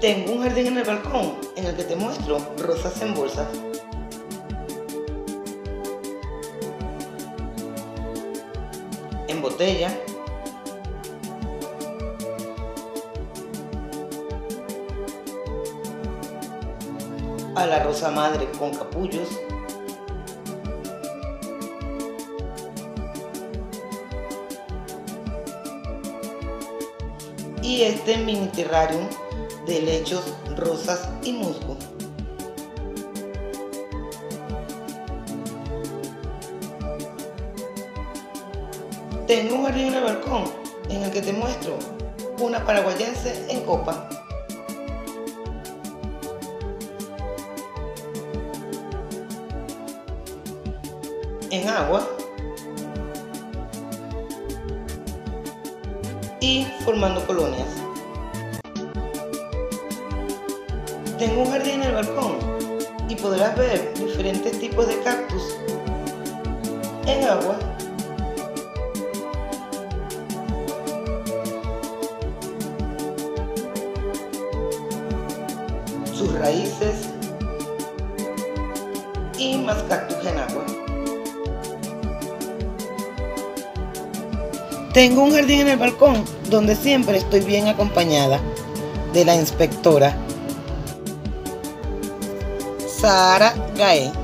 Tengo un jardín en el balcón en el que te muestro rosas en bolsas. En botella. A la rosa madre con capullos. Y este mini terrario de helechos, rosas y musgo. Tengo un jardín en el balcón en el que te muestro una paraguayense en copa. En agua. Y formando colonias. Tengo un jardín en el balcón y podrás ver diferentes tipos de cactus en agua, sus raíces y más cactus en agua. Tengo un jardín en el balcón donde siempre estoy bien acompañada de la inspectora Sara Gaé.